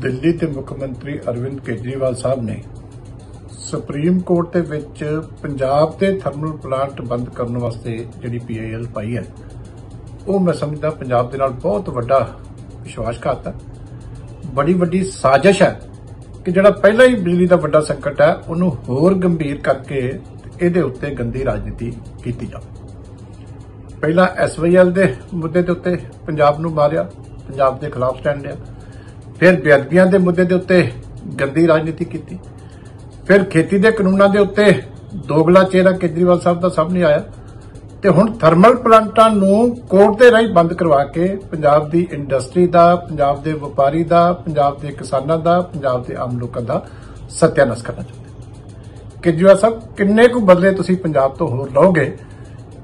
ਦਿੱਲੀ ਦੇ ਮੁੱਖ ਮੰਤਰੀ ਅਰਵਿੰਦ ਕੇਜਰੀਵਾਲ ਸਾਹਿਬ ਨੇ ਸੁਪਰੀਮ ਕੋਰਟ ਦੇ ਵਿੱਚ ਪੰਜਾਬ ਦੇ ਥਰਮਲ ਪਲਾਂਟ ਬੰਦ ਕਰਨ ਵਾਸਤੇ ਜਿਹੜੀ ਪੀਆਈਐਲ ਪਾਈ ਹੈ ਉਹ ਮੈਂ ਸਮਝਦਾ ਪੰਜਾਬ ਦੇ ਨਾਲ ਬਹੁਤ ਵੱਡਾ ਵਿਸ਼ਵਾਸਘਾਤ ਹੈ, ਬੜੀ ਵੱਡੀ ਸਾਜ਼ਿਸ਼ ਹੈ ਕਿ ਜਿਹੜਾ ਪਹਿਲਾਂ ਹੀ ਬਿਜਲੀ ਦਾ ਵੱਡਾ ਸੰਕਟ ਹੈ ਉਹਨੂੰ ਹੋਰ ਗੰਭੀਰ ਕਰਕੇ ਇਹਦੇ ਉੱਤੇ ਗੰਦੀ ਰਾਜਨੀਤੀ ਕੀਤੀ ਜਾਵੇ। ਪਹਿਲਾਂ ਐਸਵਾਈਐਲ ਦੇ ਮੁੱਦੇ ਦੇ ਉੱਤੇ ਪੰਜਾਬ ਨੂੰ ਮਾਰਿਆ, ਪੰਜਾਬ ਦੇ ਖਿਲਾਫ ਸਟੈਂਡ ਲਿਆ, ਫਿਰ ਬੇਅਦਬੀਆਂ ਦੇ ਮੁੱਦੇ ਦੇ ਉੱਤੇ ਗੰਦੀ ਰਾਜਨੀਤੀ ਕੀਤੀ, ਫਿਰ ਖੇਤੀ ਦੇ ਕਾਨੂੰਨਾਂ ਦੇ ਉੱਤੇ ਦੋਗਲਾ ਚਿਹਰਾ ਕੇਜਰੀਵਾਲ ਸਾਹਿਬ ਦਾ ਸਾਹਮਣੇ ਆਇਆ ਤੇ ਹੁਣ ਥਰਮਲ ਪਲਾਂਟਾਂ ਨੂੰ ਕੋਰਟ ਦੇ ਰਾਹੀਂ ਬੰਦ ਕਰਵਾ ਕੇ ਪੰਜਾਬ ਦੀ ਇੰਡਸਟਰੀ ਦਾ, ਪੰਜਾਬ ਦੇ ਵਪਾਰੀ ਦਾ, ਪੰਜਾਬ ਦੇ ਕਿਸਾਨਾਂ ਦਾ, ਪੰਜਾਬ ਦੇ ਆਮ ਲੋਕਾਂ ਦਾ ਸਤਿਆਨਾਸ਼ ਕਰਨਾ ਚਾਹੁੰਦੇ। ਕੇਜਰੀਵਾਲ ਸਾਹਿਬ, ਕਿੰਨੇ ਕੁ ਬਦਲੇ ਤੁਸੀਂ ਪੰਜਾਬ ਤੋਂ ਹੋਰ ਲਓਗੇ,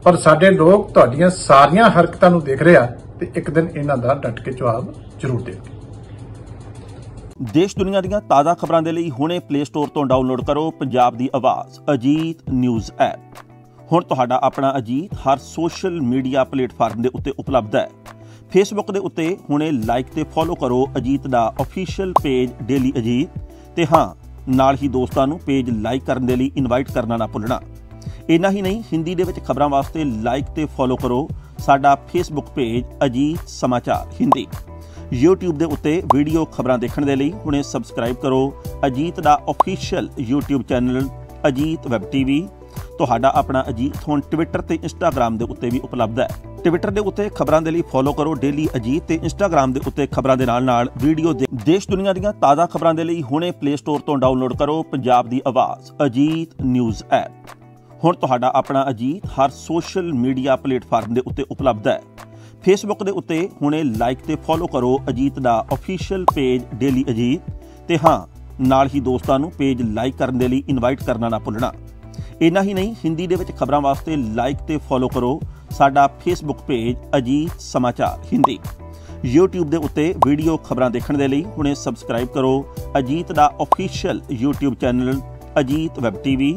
ਪਰ ਸਾਡੇ ਲੋਕ ਤੁਹਾਡੀਆਂ ਸਾਰੀਆਂ ਹਰਕਤਾਂ ਨੂੰ ਦੇਖ ਰਹੇ ਆ ਤੇ ਇੱਕ ਦਿਨ ਇਹਨਾਂ ਦਾ ਡਟ ਕੇ ਜਵਾਬ ਜ਼ਰੂਰ ਦੇਣਗੇ। देश दुनिया ਦੀਆਂ ਤਾਜ਼ਾ ਖਬਰਾਂ ਦੇ ਲਈ ਹੁਣੇ ਪਲੇ ਸਟੋਰ ਤੋਂ ਡਾਊਨਲੋਡ ਕਰੋ ਪੰਜਾਬ ਦੀ ਆਵਾਜ਼ अजीत न्यूज़ ऐप। ਹੁਣ ਤੁਹਾਡਾ ਆਪਣਾ ਅਜੀਤ ਹਰ ਸੋਸ਼ਲ ਮੀਡੀਆ ਪਲੇਟਫਾਰਮ ਦੇ ਉੱਤੇ ਉਪਲਬਧ ਹੈ। ਫੇਸਬੁੱਕ ਦੇ ਉੱਤੇ ਹੁਣੇ ਲਾਈਕ ਤੇ ਫੋਲੋ ਕਰੋ ਅਜੀਤ ਦਾ ਅਫੀਸ਼ੀਅਲ ਪੇਜ ਡੇਲੀ ਅਜੀਤ, ਤੇ ਹਾਂ, ਨਾਲ ਹੀ ਦੋਸਤਾਂ ਨੂੰ ਪੇਜ ਲਾਈਕ ਕਰਨ ਦੇ ਲਈ ਇਨਵਾਈਟ ਕਰਨਾ ਨਾ ਭੁੱਲਣਾ। ਇੰਨਾ ਹੀ ਨਹੀਂ, ਹਿੰਦੀ ਦੇ ਵਿੱਚ ਖਬਰਾਂ ਵਾਸਤੇ ਲਾਈਕ ਤੇ ਫੋਲੋ ਕਰੋ ਸਾਡਾ ਫੇਸਬੁੱਕ ਪੇਜ ਅਜੀਤ ਸਮਾਚਾਰ ਹਿੰਦੀ। YouTube ਦੇ ਉੱਤੇ ਵੀਡੀਓ ਖਬਰਾਂ ਦੇਖਣ ਦੇ ਲਈ ਹੁਣੇ ਸਬਸਕ੍ਰਾਈਬ ਕਰੋ ਅਜੀਤ ਦਾ official YouTube channel Ajit web TV. ਤੁਹਾਡਾ ਆਪਣਾ ਅਜੀਤ ਹੁਣ ਟਵਿੱਟਰ ਤੇ ਇੰਸਟਾਗ੍ਰਾਮ ਦੇ ਉੱਤੇ ਵੀ ਉਪਲਬਧ ਹੈ। ਟਵਿੱਟਰ ਦੇ ਉੱਤੇ ਖਬਰਾਂ ਦੇ ਲਈ ਫੋਲੋ ਕਰੋ ਡੇਲੀ ਅਜੀਤ ਤੇ ਇੰਸਟਾਗ੍ਰਾਮ ਦੇ ਉੱਤੇ ਖਬਰਾਂ ਦੇ ਨਾਲ-ਨਾਲ ਵੀਡੀਓ। ਦੇਸ਼ ਦੁਨੀਆ ਦੀਆਂ ਤਾਜ਼ਾ ਖਬਰਾਂ ਦੇ ਲਈ ਹੁਣੇ ਪਲੇ ਸਟੋਰ ਤੋਂ ਡਾਊਨਲੋਡ ਕਰੋ ਪੰਜਾਬ ਦੀ ਆਵਾਜ਼ ਅਜੀਤ ਨਿਊਜ਼ ਐਪ। ਹੁਣ ਤੁਹਾਡਾ ਆਪਣਾ ਅਜੀਤ ਹਰ ਸੋਸ਼ਲ ਮੀਡੀਆ ਪਲੇਟਫਾਰਮ ਦੇ ਉੱਤੇ ਉਪਲਬਧ ਹੈ। ਫੇਸਬੁੱਕ ਦੇ ਉੱਤੇ ਹੁਣੇ ਲਾਈਕ ਤੇ ਫੋਲੋ ਕਰੋ ਅਜੀਤ ਦਾ ਅਫੀਸ਼ੀਅਲ ਪੇਜ ਡੇਲੀ ਅਜੀਤ, ਤੇ ਹਾਂ, ਨਾਲ ਹੀ ਦੋਸਤਾਂ ਨੂੰ ਪੇਜ ਲਾਈਕ ਕਰਨ ਦੇ ਲਈ ਇਨਵਾਈਟ ਕਰਨਾ ਨਾ ਭੁੱਲਣਾ। ਇੰਨਾ ਹੀ ਨਹੀਂ, ਹਿੰਦੀ ਦੇ ਵਿੱਚ ਖਬਰਾਂ ਵਾਸਤੇ ਲਾਈਕ ਤੇ ਫੋਲੋ ਕਰੋ ਸਾਡਾ ਫੇਸਬੁੱਕ ਪੇਜ ਅਜੀਤ ਸਮਾਚਾਰ ਹਿੰਦੀ। YouTube ਦੇ ਉੱਤੇ ਵੀਡੀਓ ਖਬਰਾਂ ਦੇਖਣ ਦੇ ਲਈ ਹੁਣੇ ਸਬਸਕ੍ਰਾਈਬ ਕਰੋ ਅਜੀਤ ਦਾ official YouTube channel Ajit web TV.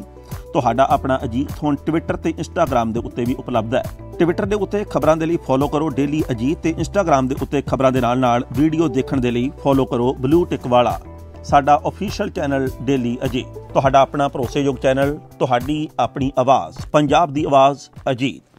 ਤੁਹਾਡਾ ਆਪਣਾ ਅਜੀਤ ਹੁਣ ਟਵਿੱਟਰ ਤੇ ਇੰਸਟਾਗ੍ਰਾਮ ਦੇ ਉੱਤੇ ਵੀ ਉਪਲਬਧ ਹੈ। ਟਵਿੱਟਰ ਦੇ ਉੱਤੇ ਖਬਰਾਂ ਦੇ ਲਈ ਫੋਲੋ ਕਰੋ ਡੇਲੀ ਅਜੀਤ ਤੇ ਇੰਸਟਾਗ੍ਰਾਮ ਦੇ ਉੱਤੇ ਖਬਰਾਂ ਦੇ ਨਾਲ-ਨਾਲ ਵੀਡੀਓ ਦੇਖਣ ਦੇ ਲਈ ਫੋਲੋ ਕਰੋ ਬਲੂ ਟਿਕ ਵਾਲਾ ਸਾਡਾ ਅਫੀਸ਼ੀਅਲ ਚੈਨਲ ਡੇਲੀ ਅਜੀਤ। ਤੁਹਾਡਾ ਆਪਣਾ ਭਰੋਸੇਯੋਗ ਚੈਨਲ, ਤੁਹਾਡੀ ਆਪਣੀ ਆਵਾਜ਼, ਪੰਜਾਬ ਦੀ ਆਵਾਜ਼ ਅਜੀਤ।